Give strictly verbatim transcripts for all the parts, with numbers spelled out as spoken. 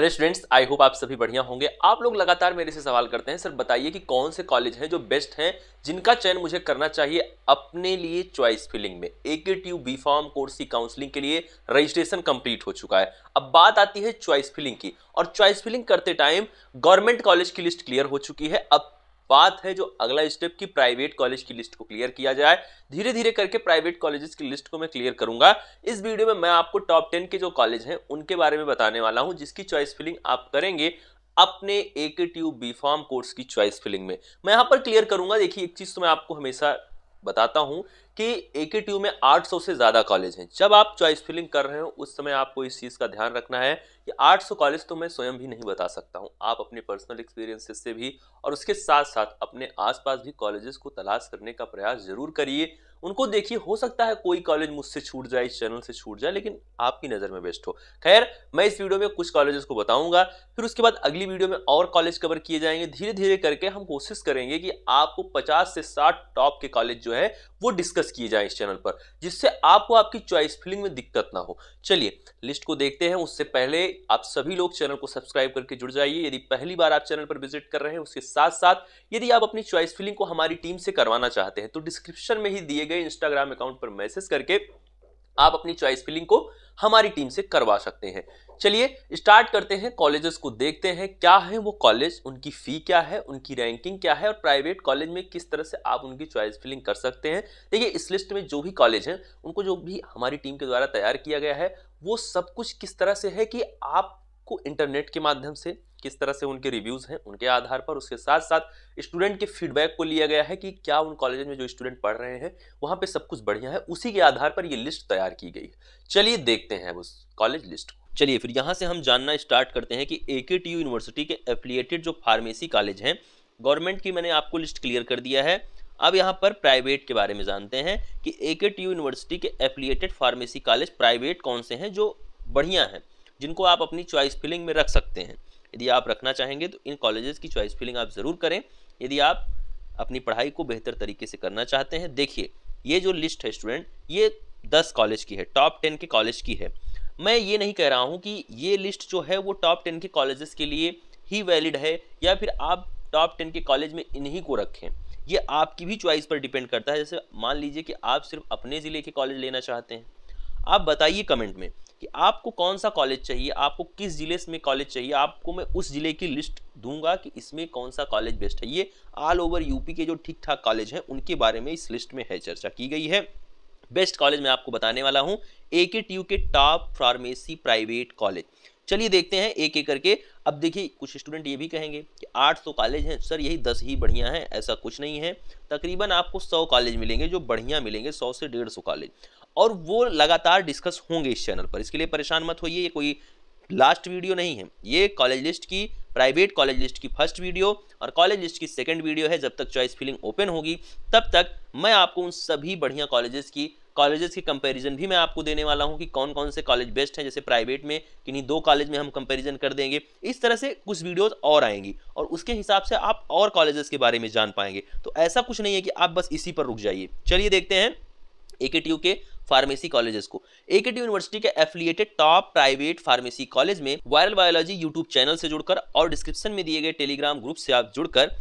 Hello students, I hope आप सभी बढ़िया होंगे। आप लोग लगातार मेरे से सवाल करते हैं, सर बताइए कि कौन से कॉलेज हैं जो बेस्ट हैं, जिनका चयन मुझे करना चाहिए अपने लिए चॉइस फिलिंग में। एकेटीयू बी फॉर्म कोर्स की काउंसलिंग के लिए रजिस्ट्रेशन कंप्लीट हो चुका है। अब बात आती है चॉइस फिलिंग की, और चॉइस फिलिंग करते टाइम गवर्नमेंट कॉलेज की लिस्ट क्लियर हो चुकी है। अब बात है जो अगला स्टेप की प्राइवेट कॉलेज की लिस्ट को क्लियर किया जाए। धीरे धीरे करके प्राइवेट कॉलेजेस की लिस्ट को मैं क्लियर करूंगा। इस वीडियो में मैं आपको टॉप टेन के जो कॉलेज हैं उनके बारे में बताने वाला हूं, जिसकी चॉइस फिलिंग आप करेंगे अपने एकेटीयू बी फॉर्म कोर्स की चॉइस फिलिंग में। मैं यहाँ पर क्लियर करूंगा। देखिए, एक चीज तो मैं आपको हमेशा बताता हूं कि एकेटीयू में आठ सौ से ज़्यादा कॉलेज हैं। जब आप चॉइस फिलिंग कर रहे हो उस समय आपको इस चीज़ का ध्यान रखना है कि आठ सौ कॉलेज तो मैं स्वयं भी नहीं बता सकता हूं। आप अपने पर्सनल एक्सपीरियंसेस से भी और उसके साथ साथ अपने आसपास भी कॉलेजेस को तलाश करने का प्रयास ज़रूर करिए, उनको देखिए। हो सकता है कोई कॉलेज मुझसे छूट जाए, इस चैनल से छूट जाए, लेकिन आपकी नज़र में बेस्ट हो। खैर, मैं इस वीडियो में कुछ कॉलेजेस को बताऊंगा, फिर उसके बाद अगली वीडियो में और कॉलेज कवर किए जाएंगे। धीरे धीरे करके हम कोशिश करेंगे कि आपको पचास से साठ टॉप के कॉलेज जो है वो डिस्कस किए जाएं इस चैनल पर, जिससे आपको आपकी चॉइस फिलिंग में दिक्कत ना हो। चलिए लिस्ट को देखते हैं। उससे पहले आप सभी लोग चैनल को सब्सक्राइब करके जुड़ जाइए यदि पहली बार आप चैनल पर विजिट कर रहे हैं। उसके साथ साथ यदि आप अपनी चॉइस फिलिंग को हमारी टीम से करवाना चाहते हैं तो डिस्क्रिप्शन में ही दिए गए इंस्टाग्राम अकाउंट पर मैसेज करके आप अपनी चॉइस फिलिंग को हमारी टीम से करवा सकते हैं। चलिए स्टार्ट करते हैं, कॉलेजेस को देखते हैं क्या है वो कॉलेज, उनकी फी क्या है, उनकी रैंकिंग क्या है, और प्राइवेट कॉलेज में किस तरह से आप उनकी चॉइस फिलिंग कर सकते हैं। देखिए, इस लिस्ट में जो भी कॉलेज हैं उनको जो भी हमारी टीम के द्वारा तैयार किया गया है वो सब कुछ किस तरह से है कि आपको इंटरनेट के माध्यम से किस तरह से उनके रिव्यूज़ हैं उनके आधार पर, उसके साथ साथ स्टूडेंट के फीडबैक को लिया गया है कि क्या उन कॉलेज में जो स्टूडेंट पढ़ रहे हैं वहाँ पे सब कुछ बढ़िया है। उसी के आधार पर ये लिस्ट तैयार की गई है। चलिए देखते हैं उस कॉलेज लिस्ट को। चलिए फिर यहाँ से हम जानना स्टार्ट करते हैं कि एकेटीयू यूनिवर्सिटी के एफिलिएटेड जो फार्मेसी कॉलेज हैं, गवर्नमेंट की मैंने आपको लिस्ट क्लियर कर दिया है। अब यहाँ पर प्राइवेट के बारे में जानते हैं कि एकेटीयू यूनिवर्सिटी के एफिलिएटेड फार्मेसी कॉलेज प्राइवेट कौन से हैं जो बढ़िया हैं, जिनको आप अपनी चॉइस फिलिंग में रख सकते हैं। यदि आप रखना चाहेंगे तो इन कॉलेजेस की चॉइस फिलिंग आप ज़रूर करें यदि आप अपनी पढ़ाई को बेहतर तरीके से करना चाहते हैं। देखिए, ये जो लिस्ट है स्टूडेंट, ये दस कॉलेज की है, टॉप टेन के कॉलेज की है। मैं ये नहीं कह रहा हूँ कि ये लिस्ट जो है वो टॉप टेन के कॉलेजेस के लिए ही वैलिड है या फिर आप टॉप टेन के कॉलेज में इन्हीं को रखें। ये आपकी भी चॉइस पर डिपेंड करता है। जैसे मान लीजिए कि आप सिर्फ अपने ज़िले के कॉलेज लेना चाहते हैं, आप बताइए कमेंट में कि आपको कौन सा कॉलेज चाहिए, आपको किस ज़िले में कॉलेज चाहिए। आपको मैं उस ज़िले की लिस्ट दूंगा कि इसमें कौन सा कॉलेज बेस्ट है। ये ऑल ओवर यूपी के जो ठीक ठाक कॉलेज हैं उनके बारे में इस लिस्ट में है, चर्चा की गई है। बेस्ट कॉलेज मैं आपको बताने वाला हूँ, एकेटीयू के टॉप फार्मेसी प्राइवेट कॉलेज। चलिए देखते हैं एक एक करके। अब देखिए, कुछ स्टूडेंट ये भी कहेंगे कि आठ सौ कॉलेज हैं सर, यही दस ही बढ़िया हैं। ऐसा कुछ नहीं है, तकरीबन आपको सौ कॉलेज मिलेंगे जो बढ़िया मिलेंगे, सौ से डेढ़ सौ कॉलेज, और वो लगातार डिस्कस होंगे इस चैनल पर। इसके लिए परेशान मत होइए, ये कोई लास्ट वीडियो नहीं है। ये कॉलेज लिस्ट की, प्राइवेट कॉलेज लिस्ट की फर्स्ट वीडियो और कॉलेज लिस्ट की सेकंड वीडियो है। जब तक चॉइस फिलिंग ओपन होगी तब तक मैं आपको उन सभी बढ़िया कॉलेजेस की कॉलेजेस के कंपैरिजन भी मैं आपको देने वाला हूं कि कौन कौन से कॉलेज बेस्ट हैं। जैसे प्राइवेट में किन्हीं दो कॉलेज में हम कंपैरिजन कर देंगे, इस तरह से कुछ वीडियोस और आएंगी और उसके हिसाब से आप और कॉलेजेस के बारे में जान पाएंगे। तो ऐसा कुछ नहीं है कि आप बस इसी पर रुक जाइए। चलिए देखते हैं एकेटीयू के फार्मेसी कॉलेजेस को। एकेटीयू यूनिवर्सिटी के affiliated top private pharmacy college में वायरल बायोलॉजी यूट्यूब चैनल से जुड़कर और डिस्क्रिप्शन में दिए गए टेलीग्राम ग्रुप से आप जुड़कर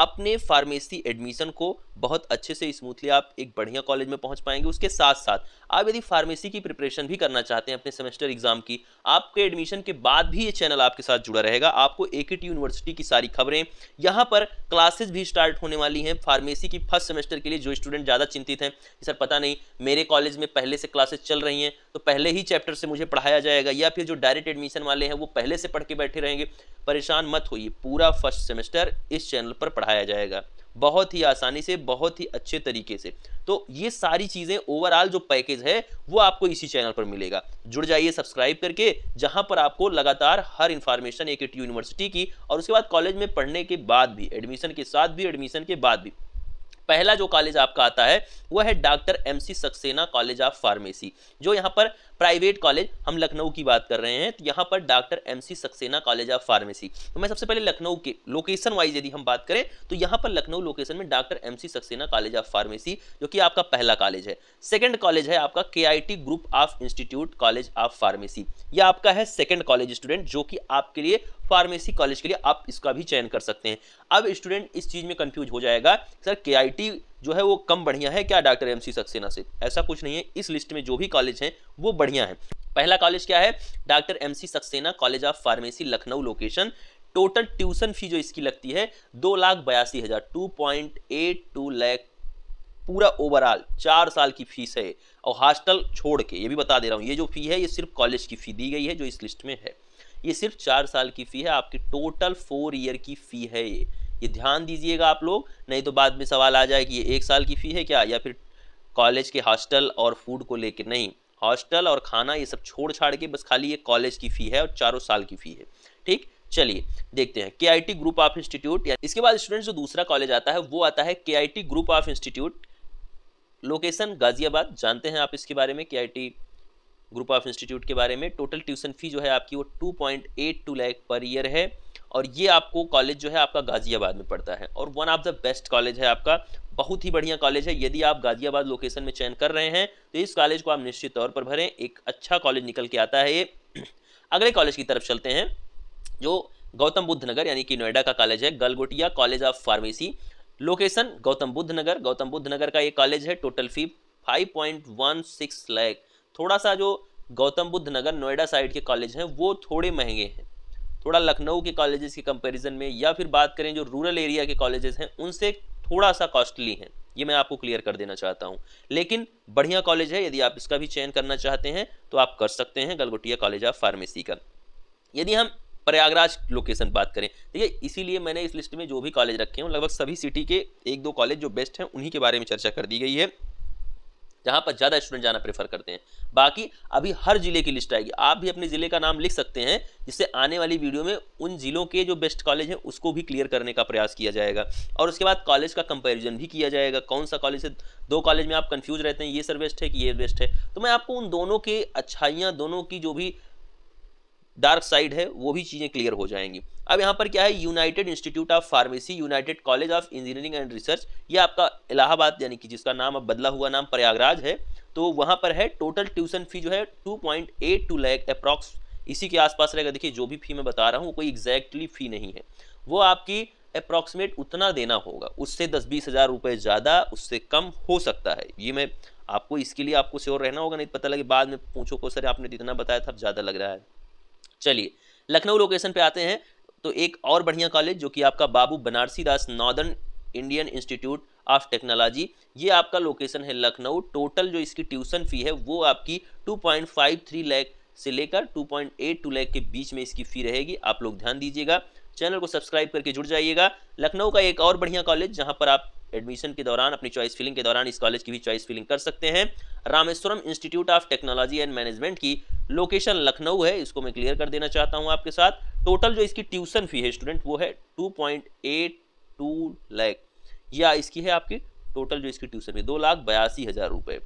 अपने फार्मेसी एडमिशन को बहुत अच्छे से स्मूथली आप एक बढ़िया कॉलेज में पहुंच पाएंगे। उसके साथ साथ आप यदि फार्मेसी की प्रिपरेशन भी करना चाहते हैं अपने सेमेस्टर एग्जाम की, आपके एडमिशन के बाद भी ये चैनल आपके साथ जुड़ा रहेगा। आपको एकेटीयू यूनिवर्सिटी की सारी खबरें, यहाँ पर क्लासेस भी स्टार्ट होने वाली हैं फार्मेसी की फर्स्ट सेमेस्टर के लिए। जो स्टूडेंट ज़्यादा चिंतित हैं कि सर पता नहीं मेरे कॉलेज में पहले से क्लासेस चल रही हैं तो पहले ही चैप्टर से मुझे पढ़ाया जाएगा, या फिर जो डायरेक्ट एडमिशन वाले हैं वो पहले से पढ़ के बैठे रहेंगे, परेशान मत होइए। पूरा फर्स्ट सेमेस्टर इस चैनल पर पढ़ाया जाएगा, बहुत ही आसानी से, बहुत ही अच्छे तरीके से। तो ये सारी चीज़ें, ओवरऑल जो पैकेज है वो आपको इसी चैनल पर मिलेगा। जुड़ जाइए सब्सक्राइब करके, जहां पर आपको लगातार हर इंफॉर्मेशन एकेटीयू यूनिवर्सिटी की और उसके बाद कॉलेज में पढ़ने के बाद भी, एडमिशन के साथ भी, एडमिशन के बाद भी। पहला जो कॉलेज आपका आता है वो है doctor M C Saxena college of pharmacy, जो यहाँ पर प्राइवेट कॉलेज, हम लखनऊ की बात कर रहे हैं, तो यहाँ पर doctor M C Saxena college of pharmacy. तो मैं सबसे पहले लखनऊ के लोकेशन वाइज यदि हम बात करें तो यहाँ पर लखनऊ लोकेशन में doctor M C Saxena college of pharmacy जो कि आपका पहला कॉलेज है। सेकेंड कॉलेज है आपका KIT group of institute college of pharmacy, यह आपका है सेकेंड कॉलेज स्टूडेंट, जो कि आपके लिए फार्मेसी कॉलेज के लिए आप इसका भी चयन कर सकते हैं। अब स्टूडेंट इस चीज़ में कंफ्यूज हो जाएगा, सर केआईटी जो है वो कम बढ़िया है क्या डॉक्टर एम सी सक्सेना से? ऐसा कुछ नहीं है, इस लिस्ट में जो भी कॉलेज हैं वो बढ़िया है। पहला कॉलेज क्या है? Doctor M C Saxena college of pharmacy Lucknow location. Total tuition fee जो इसकी लगती है दो लाख बयासी हज़ार two point eight two lakh पूरा ओवरऑल चार साल की फीस है, और हॉस्टल छोड़ के, ये भी बता दे रहा हूँ, ये जो फी है ये सिर्फ कॉलेज की फी दी गई है जो इस लिस्ट में है, ये सिर्फ चार साल की फ़ी है, आपकी टोटल फोर ईयर की फ़ी है ये ये ध्यान दीजिएगा आप लोग, नहीं तो बाद में सवाल आ जाए कि ये एक साल की फ़ी है क्या, या फिर कॉलेज के हॉस्टल और फूड को लेके। नहीं, हॉस्टल और खाना ये सब छोड़ छाड़ के बस खाली ये कॉलेज की फ़ी है और चारों साल की फ़ी है। ठीक, चलिए देखते हैं केआईटी ग्रुप ऑफ इंस्टीट्यूट। इसके बाद स्टूडेंट्स जो दूसरा कॉलेज आता है वो आता है KIT group of institute, location Ghaziabad, जानते हैं आप इसके बारे में केआईटी ग्रुप ऑफ इंस्टीट्यूट के बारे में। टोटल ट्यूशन फी जो है आपकी वो two point eight two lakh per year है, और ये आपको कॉलेज जो है आपका गाज़ियाबाद में पड़ता है, और one of the best college है आपका, बहुत ही बढ़िया कॉलेज है। यदि आप गाज़ियाबाद लोकेशन में चयन कर रहे हैं तो इस कॉलेज को आप निश्चित तौर पर भरें, एक अच्छा कॉलेज निकल के आता है ये। अगले कॉलेज की तरफ चलते हैं जो गौतम बुद्ध नगर यानी कि नोएडा का कॉलेज है, Galgotia college of pharmacy, location Gautam Buddh Nagar. Gautam Buddh Nagar का ये कॉलेज है, total fee five point one six lakh. थोड़ा सा जो गौतम बुद्ध नगर नोएडा साइड के कॉलेज हैं वो थोड़े महंगे हैं, थोड़ा लखनऊ के कॉलेजेस के कंपैरिजन में, या फिर बात करें जो रूरल एरिया के कॉलेजेस हैं उनसे थोड़ा सा कॉस्टली हैं, ये मैं आपको क्लियर कर देना चाहता हूँ। लेकिन बढ़िया कॉलेज है, यदि आप इसका भी चयन करना चाहते हैं तो आप कर सकते हैं, गलगुटिया कॉलेज ऑफ फार्मेसी का। यदि हम प्रयागराज लोकेशन बात करें, देखिए इसीलिए मैंने इस लिस्ट में जो भी कॉलेज रखे हैं लगभग सभी सिटी के एक दो कॉलेज जो बेस्ट हैं उन्हीं के बारे में चर्चा कर दी गई है, जहाँ पर ज़्यादा स्टूडेंट जाना प्रेफर करते हैं। बाकी अभी हर ज़िले की लिस्ट आएगी, आप भी अपने ज़िले का नाम लिख सकते हैं, जिससे आने वाली वीडियो में उन ज़िलों के जो बेस्ट कॉलेज हैं उसको भी क्लियर करने का प्रयास किया जाएगा, और उसके बाद कॉलेज का कंपैरिजन भी किया जाएगा, कौन सा कॉलेज से दो कॉलेज में आप कन्फ्यूज़ रहते हैं ये सर बेस्ट है कि ये बेस्ट है, तो मैं आपको उन दोनों के अच्छाइयाँ, दोनों की जो भी डार्क साइड है वो भी चीज़ें क्लियर हो जाएंगी। अब यहाँ पर क्या है, united institute of pharmacy, united college of engineering and research, ये आपका इलाहाबाद यानी कि जिसका नाम अब बदला हुआ नाम प्रयागराज है, तो वहाँ पर है। टोटल ट्यूशन फी जो है two point eight two lakh approx, इसी के आसपास रहेगा। देखिए जो भी फी मैं बता रहा हूँ कोई एग्जैक्टली फ़ी नहीं है, वो आपकी अप्रॉक्सीमेट उतना देना होगा, उससे दस बीस हज़ार रुपये ज़्यादा, उससे कम हो सकता है, ये मैं आपको, इसके लिए आपको श्योर रहना होगा, नहीं पता लगे बाद में पूछो को सर आपने जितना बताया था ज़्यादा लग रहा है। चलिए लखनऊ लोकेशन पे आते हैं तो एक और बढ़िया कॉलेज जो कि आपका Babu Banarasi Das northern Indian institute of technology, ये आपका लोकेशन है लखनऊ। टोटल जो इसकी ट्यूशन फ़ी है वो आपकी two point five three lakh से लेकर two point eight two lakh के बीच में इसकी फ़ी रहेगी। आप लोग ध्यान दीजिएगा, चैनल को सब्सक्राइब करके जुड़ जाइएगा। लखनऊ का एक और बढ़िया कॉलेज जहाँ पर आप एडमिशन के दौरान, अपनी चॉइस फिलिंग के दौरान इस कॉलेज की भी चॉइस फिलिंग कर सकते हैं, Rameshwaram institute of technology and management की लोकेशन लखनऊ है, इसको मैं क्लियर कर देना चाहता हूं आपके साथ। टोटल जो इसकी ट्यूशन फी है स्टूडेंट वो है two point eight two lakh, या इसकी है आपकी टोटल जो इसकी ट्यूशन फी दो लाख बयासी हज़ार रुपये।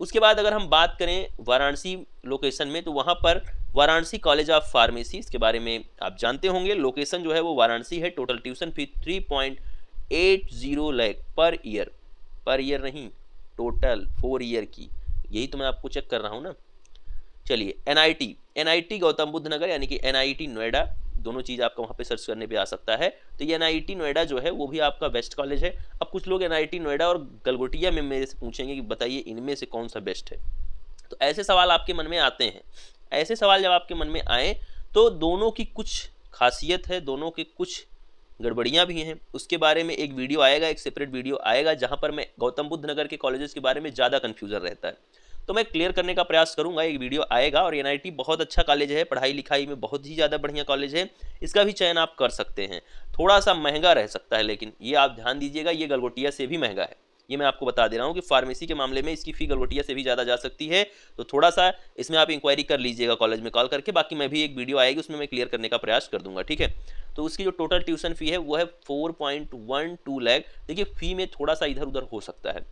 उसके बाद अगर हम बात करें वाराणसी लोकेशन में तो वहाँ पर वाराणसी कॉलेज ऑफ फार्मेसी, इसके बारे में आप जानते होंगे, लोकेशन जो है वो वाराणसी है। Total tuition fee three point eight zero lakh per year, per year नहीं, टोटल फोर ईयर की, यही तो मैं आपको चेक कर रहा हूँ ना। चलिए एनआईटी, एनआईटी गौतम बुद्ध नगर यानी कि एनआईटी नोएडा, दोनों चीज़ आपका वहाँ पे सर्च करने पे आ सकता है। तो ये एनआईटी नोएडा जो है वो भी आपका बेस्ट कॉलेज है। अब कुछ लोग एनआईटी नोएडा और गलगुटिया में मेरे से पूछेंगे कि बताइए इनमें से कौन सा बेस्ट है, तो ऐसे सवाल आपके मन में आते हैं। ऐसे सवाल जब आपके मन में आए तो दोनों की कुछ खासियत है, दोनों के कुछ गड़बड़ियाँ भी हैं, उसके बारे में एक वीडियो आएगा, एक सेपरेट वीडियो आएगा, जहाँ पर मैं गौतम बुद्ध नगर के कॉलेजेस के बारे में ज़्यादा कन्फ्यूज़न रहता है तो मैं क्लियर करने का प्रयास करूंगा, एक वीडियो आएगा। और एनआईटी बहुत अच्छा कॉलेज है, पढ़ाई लिखाई में बहुत ही ज़्यादा बढ़िया कॉलेज है, इसका भी चयन आप कर सकते हैं। थोड़ा सा महंगा रह सकता है लेकिन ये आप ध्यान दीजिएगा, ये गलगोटिया से भी महंगा है, ये मैं आपको बता दे रहा हूँ कि फार्मेसी के मामले में इसकी फ़ी गलगोटिया से भी ज़्यादा जा सकती है, तो थोड़ा सा इसमें आप इंक्वायरी कर लीजिएगा कॉलेज में कॉल करके। बाकी मैं भी एक वीडियो आएगी उसमें मैं क्लियर करने का प्रयास कर दूंगा, ठीक है। तो उसकी जो टोटल ट्यूशन फी है वो है four point one two lakh. देखिए फ़ी में थोड़ा सा इधर उधर हो सकता है,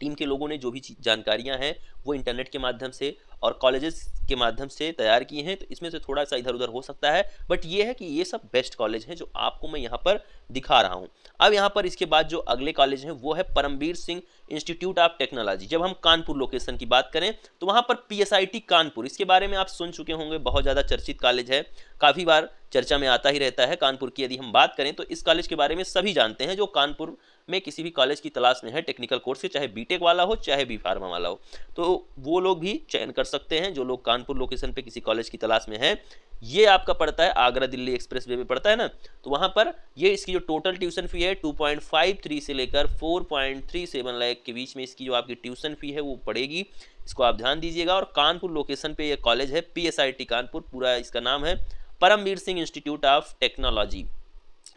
टीम के लोगों ने जो भी जानकारियां हैं वो इंटरनेट के माध्यम से और कॉलेजेस के माध्यम से तैयार किए हैं, तो इसमें से थोड़ा सा इधर उधर हो सकता है, बट ये है कि ये सब बेस्ट कॉलेज हैं जो आपको मैं यहाँ पर दिखा रहा हूँ। अब यहाँ पर इसके बाद जो अगले कॉलेज हैं वो है Paramvir Singh institute of technology. जब हम कानपुर लोकेशन की बात करें तो वहाँ पर P S I T Kanpur, इसके बारे में आप सुन चुके होंगे, बहुत ज़्यादा चर्चित कॉलेज है, काफ़ी बार चर्चा में आता ही रहता है। कानपुर की यदि हम बात करें तो इस कॉलेज के बारे में सभी जानते हैं जो कानपुर में किसी भी कॉलेज की तलाश में है टेक्निकल कोर्स के, चाहे बीटेक वाला हो चाहे बी फार्मा वाला हो, तो वो लोग भी चयन कर सकते हैं जो लोग कानपुर लोकेशन पे किसी कॉलेज की तलाश में हैं। ये आपका पड़ता है आगरा दिल्ली एक्सप्रेस वे पे पड़ता है ना, तो वहाँ पर ये इसकी जो टोटल ट्यूशन फी है टू पॉइंट फाइव थ्री से लेकर four point three seven lakh के बीच में इसकी जो आपकी ट्यूशन फी है वो पड़ेगी, इसको आप ध्यान दीजिएगा। और कानपुर लोकेशन पे ये कॉलेज है, P S I T Kanpur, पूरा इसका नाम है Paramvir Singh institute of technology.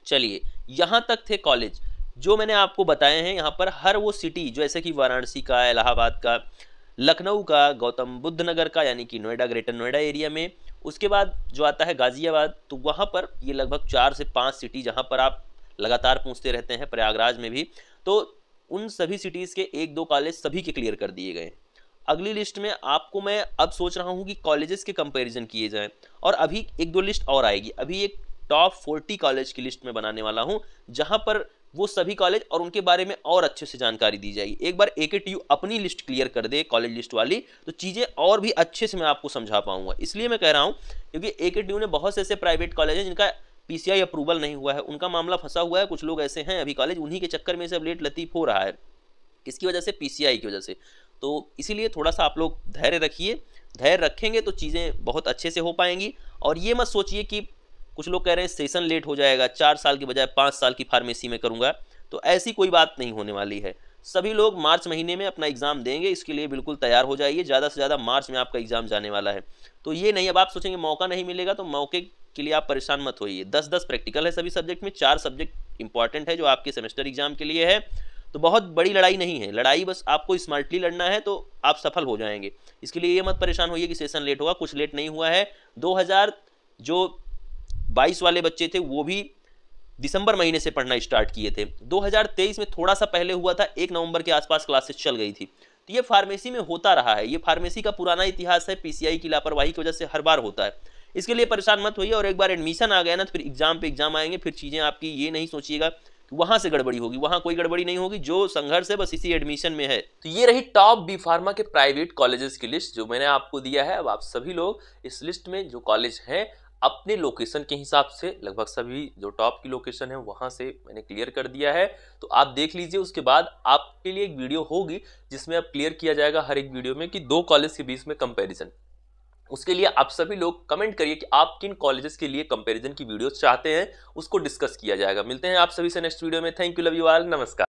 चलिए, यहाँ तक थे कॉलेज जो मैंने आपको बताए हैं। यहाँ पर हर वो सिटी जैसे कि वाराणसी का, इलाहाबाद का, लखनऊ का, गौतम बुद्ध नगर का यानी कि नोएडा, ग्रेटर नोएडा एरिया में, उसके बाद जो आता है गाज़ियाबाद, तो वहाँ पर ये लगभग चार से पांच सिटी जहाँ पर आप लगातार पूछते रहते हैं, प्रयागराज में भी, तो उन सभी सिटीज़ के एक दो कॉलेज सभी के क्लियर कर दिए गए। अगली लिस्ट में आपको मैं अब सोच रहा हूँ कि कॉलेजेस के कंपेरिजन किए जाएँ, और अभी एक दो लिस्ट और आएगी। अभी एक टॉप फोर्टी कॉलेज की लिस्ट में बनाने वाला हूँ जहाँ पर वो सभी कॉलेज और उनके बारे में और अच्छे से जानकारी दी जाएगी। एक बार एकेटीयू अपनी लिस्ट क्लियर कर दे कॉलेज लिस्ट वाली, तो चीज़ें और भी अच्छे से मैं आपको समझा पाऊंगा। इसलिए मैं कह रहा हूं क्योंकि एकेटीयू ने बहुत से ऐसे प्राइवेट कॉलेज हैं जिनका पीसीआई अप्रूवल नहीं हुआ है, उनका मामला फंसा हुआ है, कुछ लोग ऐसे हैं अभी कॉलेज, उन्हीं के चक्कर में सब लेट लतीफ हो रहा है, किसकी वजह से? पीसीआई की वजह से। तो इसीलिए थोड़ा सा आप लोग धैर्य रखिए, धैर्य रखेंगे तो चीज़ें बहुत अच्छे से हो पाएंगी। और ये मत सोचिए कि कुछ लोग कह रहे हैं सेशन लेट हो जाएगा, चार साल के बजाय पाँच साल की फार्मेसी में करूंगा, तो ऐसी कोई बात नहीं होने वाली है। सभी लोग मार्च महीने में अपना एग्ज़ाम देंगे, इसके लिए बिल्कुल तैयार हो जाइए। ज़्यादा से ज़्यादा मार्च में आपका एग्ज़ाम जाने वाला है, तो ये नहीं अब आप सोचेंगे मौका नहीं मिलेगा, तो मौके के लिए आप परेशान मत होइए। दस दस प्रैक्टिकल है सभी सब्जेक्ट में, चार सब्जेक्ट इंपॉर्टेंट है जो आपके सेमेस्टर एग्ज़ाम के लिए है, तो बहुत बड़ी लड़ाई नहीं है, लड़ाई बस आपको स्मार्टली लड़ना है, तो आप सफल हो जाएंगे। इसके लिए ये मत परेशान होइए कि सेशन लेट होगा, कुछ लेट नहीं हुआ है। दो हज़ार जो बाईस वाले बच्चे थे वो भी दिसंबर महीने से पढ़ना स्टार्ट किए थे, दो हज़ार तेईस में थोड़ा सा पहले हुआ था, एक नवंबर के आसपास क्लासेस चल गई थी। तो ये फार्मेसी में होता रहा है, ये फार्मेसी का पुराना इतिहास है, पीसीआई की लापरवाही की वजह से हर बार होता है, इसके लिए परेशान मत होइए। और एक बार एडमिशन आ गया ना तो फिर एग्जाम पे एग्जाम आएंगे, फिर चीज़ें आपकी, ये नहीं सोचिएगा वहाँ से गड़बड़ी होगी, वहाँ कोई गड़बड़ी नहीं होगी, जो संघर्ष है बस इसी एडमिशन में है। तो ये रही टॉप बी फार्मा के प्राइवेट कॉलेजेस की लिस्ट जो मैंने आपको दिया है। अब आप सभी लोग इस लिस्ट में जो कॉलेज हैं अपने लोकेशन के हिसाब से, लगभग सभी जो टॉप की लोकेशन है वहाँ से मैंने क्लियर कर दिया है, तो आप देख लीजिए। उसके बाद आपके लिए एक वीडियो होगी जिसमें अब क्लियर किया जाएगा हर एक वीडियो में कि दो कॉलेज के बीच में कंपैरिजन। उसके लिए आप सभी लोग कमेंट करिए कि आप किन कॉलेजेस के लिए कंपैरिजन की वीडियो चाहते हैं, उसको डिस्कस किया जाएगा। मिलते हैं आप सभी से नेक्स्ट वीडियो में। Thank you, love you all, नमस्कार।